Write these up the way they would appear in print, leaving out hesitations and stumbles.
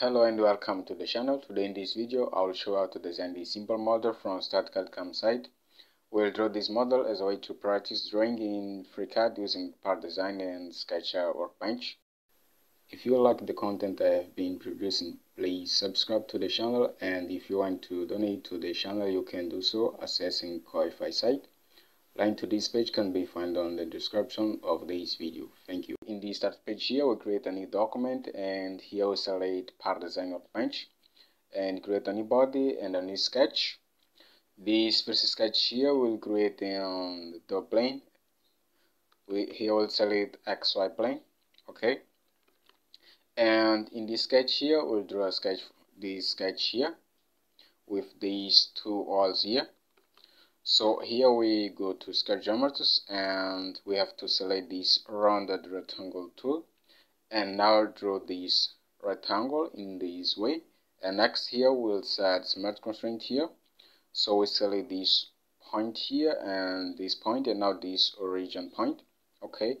Hello and welcome to the channel. Today in this video I will show how to design this simple model from studycadcam site. We'll draw this model as a way to practice drawing in FreeCAD using part design and sketcher workbench. If you like the content I have been producing, please subscribe to the channel, and if you want to donate to the channel you can do so accessing Ko-fi site. Link to this page can be found on the description of this video. Thank you. In the start page here, we create a new document, and here we select part design workbench and create a new body and a new sketch. This first sketch here will create on the top plane. Here we'll select XY plane. Okay. And in this sketch here, we'll draw a sketch. This sketch here with these two walls here. So here we go to sketch geometries, and we have to select this rounded rectangle tool, and now draw this rectangle in this way. And next here we'll set smart constraint here, so we select this point here and this point, and now this origin point. Okay,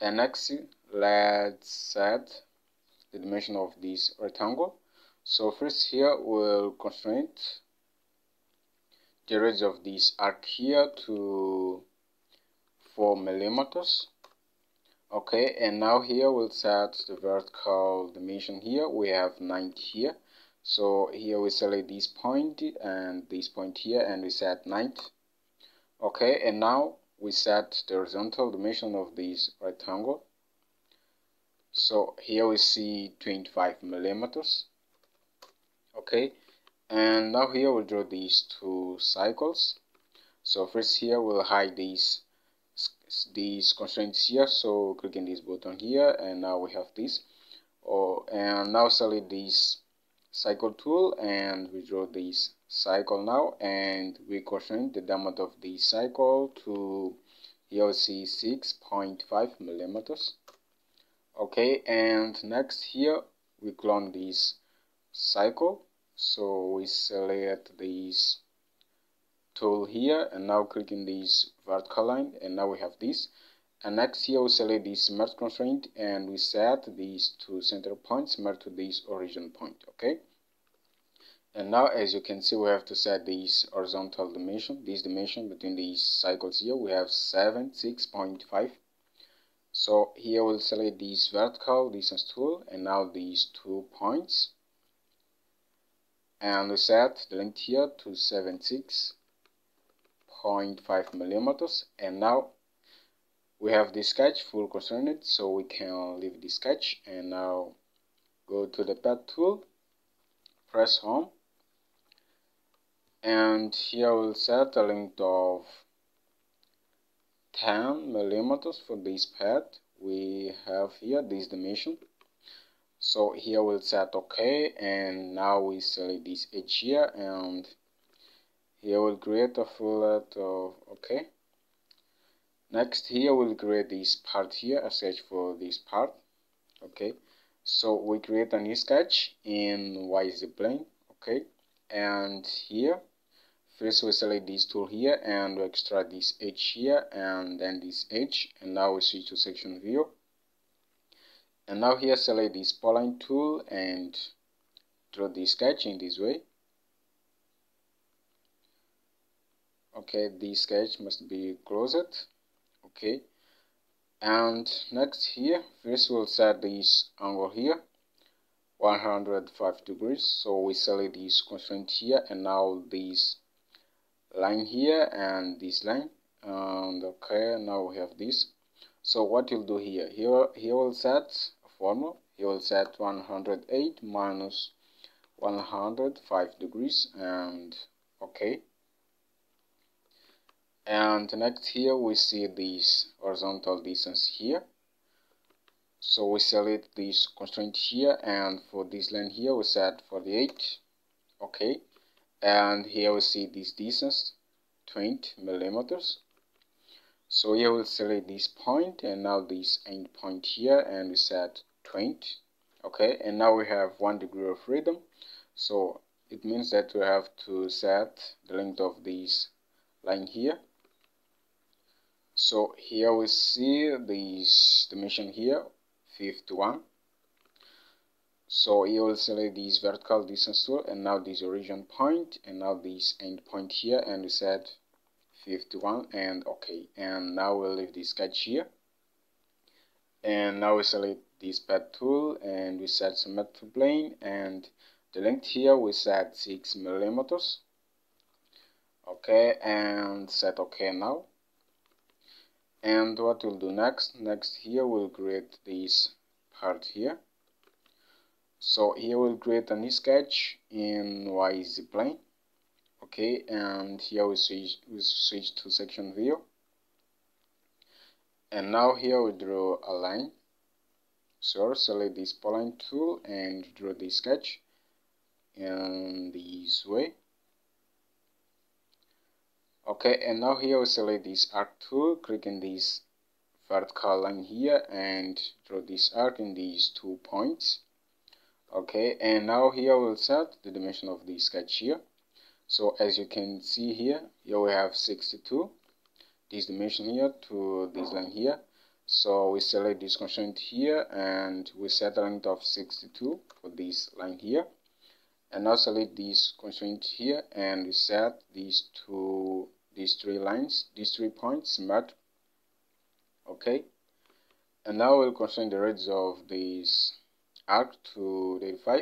and next let's set the dimension of this rectangle. So first here we'll constraint the radius of this arc here to 4 millimeters. Okay, and now here we'll set the vertical dimension here. We have 90 here, so here we select this point and this point here, and we set 90. Okay, and now we set the horizontal dimension of this rectangle, so here we see 25 millimeters. Okay, and now here we'll draw these two circles. So first here we'll hide these constraints here, so clicking this button here, and now we have this. And now select this circle tool, and we draw this circle now, and we constrain the diameter of this circle to, here we see 6.5 millimeters. Okay, and next here we clone this circle. So we select this tool here, and now clicking this vertical line, and now we have this. And next here we select this merge constraint, and we set these two center points merge to this origin point. Okay, and now as you can see we have to set this horizontal dimension, this dimension between these circles here. We have 6.5. So here we'll select this vertical distance tool, and now these two points, and we set the length here to 76.5 millimeters. And now we have this sketch full constrained, so we can leave the sketch, and now go to the path tool, press home, and here we'll set a length of 10 millimeters for this path. We have here this dimension. So here we'll set OK, and now we select this edge here, and here we'll create a fillet of OK. Next here we'll create this part here, a sketch for this part. Okay, so we create a new sketch in YZ plane. Okay, and here first we select this tool here, and we extract this edge here and then this edge, and now we switch to section view. And now here select this polyline tool and draw the sketch in this way. Okay, this sketch must be closed. Okay, and next here first we'll set this angle here, 105 degrees. So we select this constraint here, and now this line here and this line, and okay, now we have this. So what you'll do here, we'll set a formula. You will set 108 minus 105 degrees, and okay. And next here we see this horizontal distance here. So we select this constraint here, and for this line here we set 48. Okay. And here we see this distance, 20 millimeters. So here we'll select this point, and now this end point here, and we set 20. Okay, and now we have 1 degree of freedom. So it means that we have to set the length of this line here. So here we see this dimension here, 51. So you will select this vertical distance tool, and now this origin point, and now this end point here, and we set 51 and OK. And now we'll leave this sketch here. And now we select this path tool and we set submit to plane, and the length here we set 6 millimeters. Okay, and set OK now. And what we'll do next here we'll create this part here. So here we'll create a new sketch in YZ plane. Okay, and here we switch to section view. And now here we draw a line. So select this polyline tool and draw this sketch in this way. Okay, and now here we select this arc tool, click in this vertical line here and draw this arc in these 2 points. Okay, and now here we'll set the dimension of this sketch here. So as you can see here we have 62. This dimension here to this line here. So we select this constraint here and we set a length of 62 for this line here. And now select this constraint here and we set these these three points met. Okay. And now we'll constrain the radius of this arc to 35.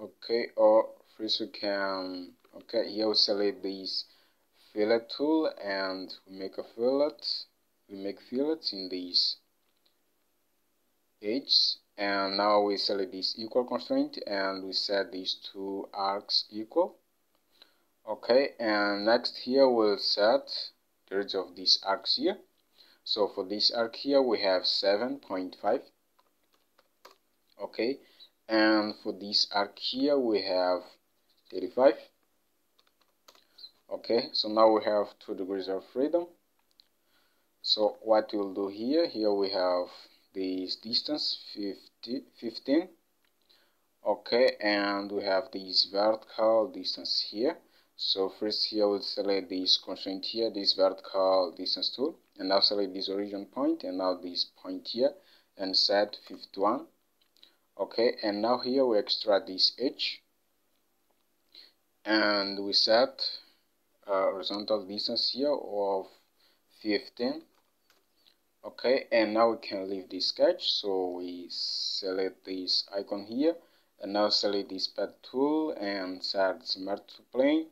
Okay, or first we can here we select this fillet tool and we make a fillet. We make fillets in these edges, and now we select this equal constraint and we set these 2 arcs equal. Okay, and next here we'll set the radius of these arcs here. So for this arc here we have 7.5. Okay, and for this arc here we have 35. Okay, so now we have 2 degrees of freedom. So what we'll do here we have this distance 15. Okay, and we have this vertical distance here. So first here we'll select this constraint here, this vertical distance tool, and now select this origin point and now this point here and set 51. Okay, and now here we extract this edge and we set horizontal distance here of 15. Okay, and now we can leave this sketch. So we select this icon here and now select this path tool and set smart to plane,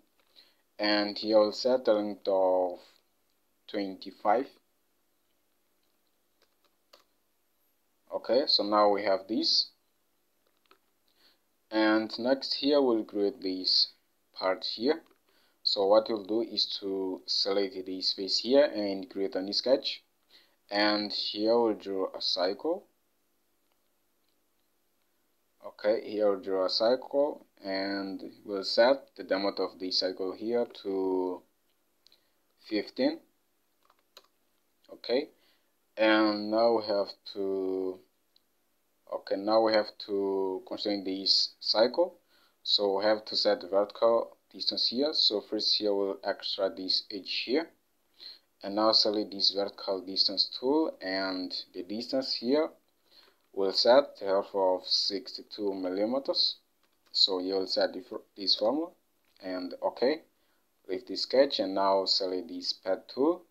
and here we'll set a length of 25. Okay, so now we have this, and next here we'll create this part here. So what we'll do is to select this face here and create a new sketch. And here we'll draw a cycle. Okay, here we'll draw a cycle and we'll set the diameter of the cycle here to 15. Okay, and now we have to constrain this cycle. So we have to set the vertical distance here. So first here we'll extract this edge here. And now select this vertical distance tool and the distance here will set the half of 62 millimeters. So you'll set this formula and OK. Leave this sketch and now select this pad tool.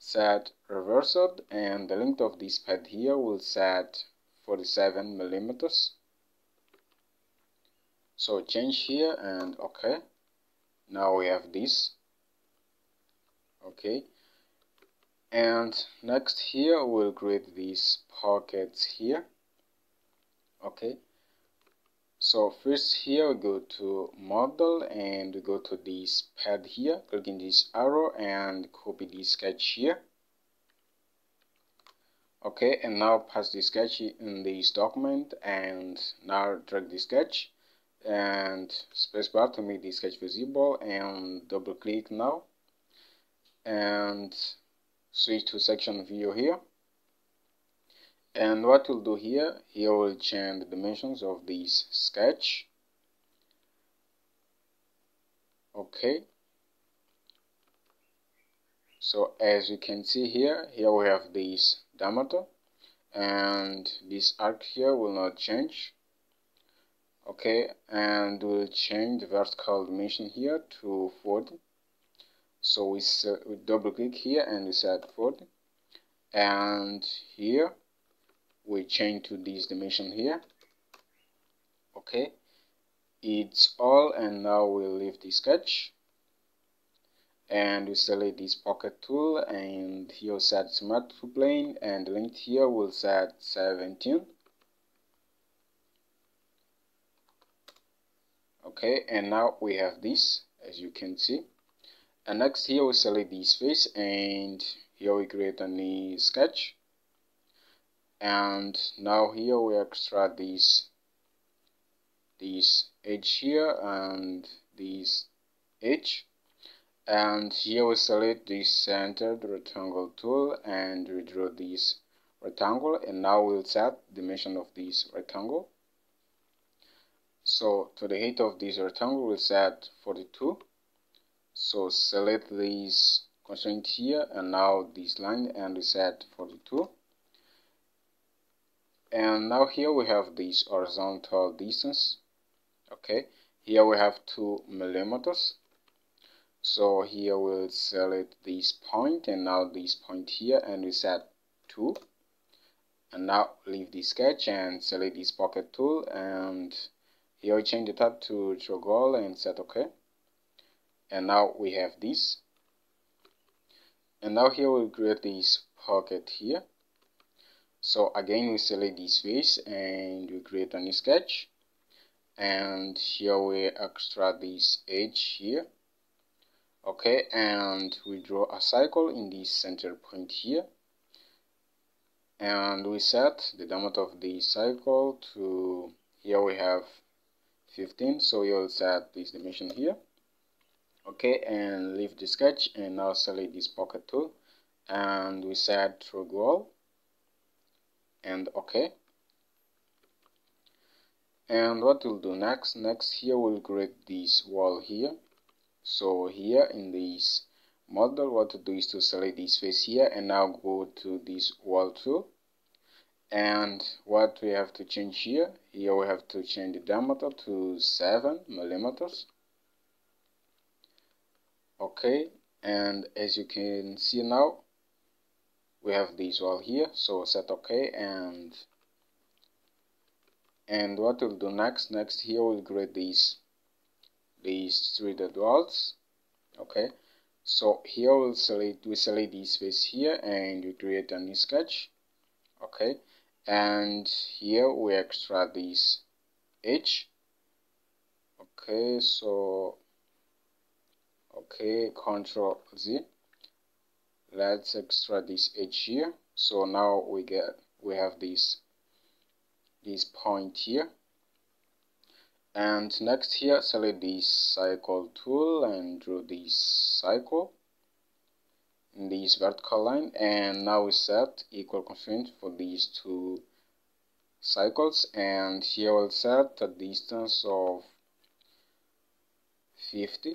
Set reversed and the length of this pad here will set 47 millimeters. So change here and OK. Now we have this. Okay, and next here we'll create these pockets here. Okay, so first here we go to model and we go to this pad here, click in this arrow and copy this sketch here. Okay, and now pass this sketch in this document and now drag this sketch and spacebar to make this sketch visible and double click now. And switch to section view here, and what we'll do here we'll change the dimensions of this sketch. Okay, so as you can see here we have this diameter, and this arc here will not change. Okay, and we'll change the vertical dimension here to 40. So we double click here and we set 40, and here we change to this dimension here. Okay, it's all, and now we'll leave the sketch and we select this pocket tool, and here we'll set smart to plane, and the length here will set 17. Okay, and now we have this, as you can see. And next here we select this face, and here we create a new sketch. And now here we extract this edge here and this edge. And here we select this centered rectangle tool and we draw this rectangle, and now we'll set the dimension of this rectangle. So to the height of this rectangle we'll set 42. So select this constraint here and now this line, and we set 42. And now here we have this horizontal distance. Okay, here we have 2 millimeters. So here we'll select this point and now this point here, and we set 2. And now leave the sketch and select this pocket tool, and here we change the tab to show goal and set OK. And now we have this. And now here we'll create this pocket here. So again we select this face and we create a new sketch. And here we extract this edge here. Okay, and we draw a circle in this center point here. And we set the diameter of the circle to, here we have 15, so you'll set this dimension here. Okay, and leave the sketch and now select this pocket tool and we set through goal and OK. And what we'll do next here we'll create this wall here. So here in this model what to do is to select this face here and now go to this wall tool. And what we have to change here, here we have to change the diameter to 7 millimeters. Okay, and as you can see now we have this wall here, so set OK. And what we'll do next here we'll create these 3D walls. Okay, so here we select this face here and we create a new sketch. Okay, and here we extract this edge. Okay, so okay, Ctrl Z, let's extract this edge here. So now we have this point here. And next here select this circle tool and draw this circle in this vertical line, and now we set equal constraint for these 2 circles, and here we'll set a distance of 50.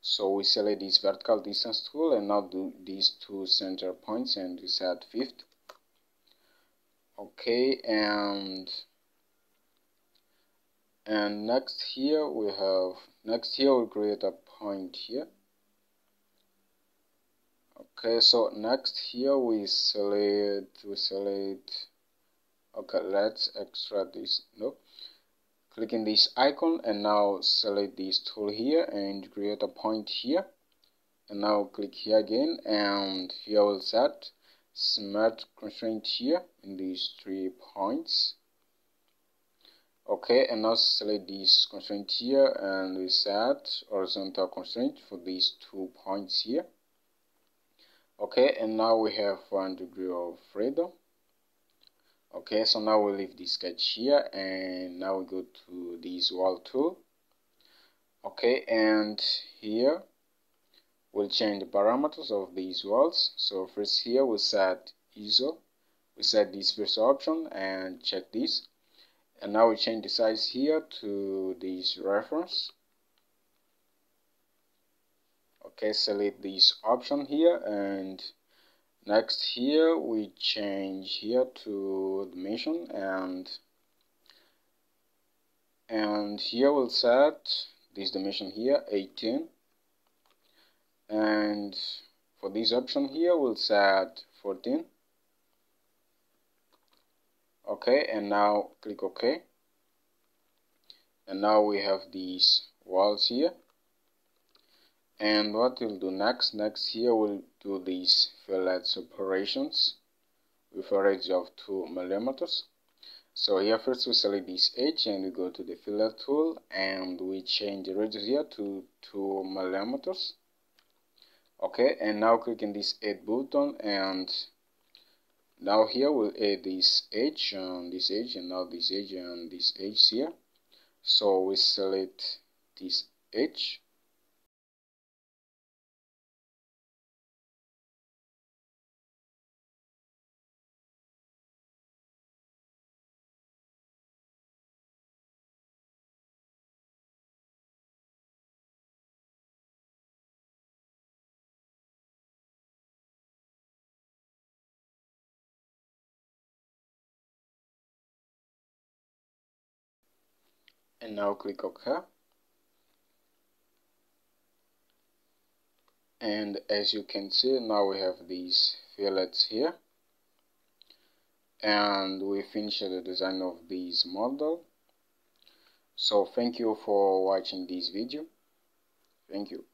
So we select this vertical distance tool and now do these 2 center points and we set 50. Okay, and next here we'll create a point here. Okay, so next here we select. Okay, let's extract this. No, click in this icon and now select this tool here and create a point here. And now click here again and here we'll set smart constraint here in these 3 points. Okay, and now select this constraint here and we set horizontal constraint for these 2 points here. Okay, and now we have 1 degree of freedom. Okay, so now we leave the sketch here and now we go to this wall tool. Okay, and here we'll change the parameters of these walls. So first here we set ISO, we set this first option and check this. And now we change the size here to this reference. Okay, select this option here and Next here we change here to dimension, and here we'll set this dimension here 18, and for this option here we'll set 14. Okay, and now click OK, and now we have these walls here. And what we'll do next here we'll do these fillet separations with a ratio of 2 millimeters. So here first we select this edge and we go to the fillet tool and we change the radius here to 2 millimeters. Okay, and now clicking this add button, and now here we'll add this edge and this edge, and now this edge and this edge here. So we select this edge. And now click OK. And as you can see, now we have these fillets here. And we finished the design of this model. So thank you for watching this video. Thank you.